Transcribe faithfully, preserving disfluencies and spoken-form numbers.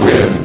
Win.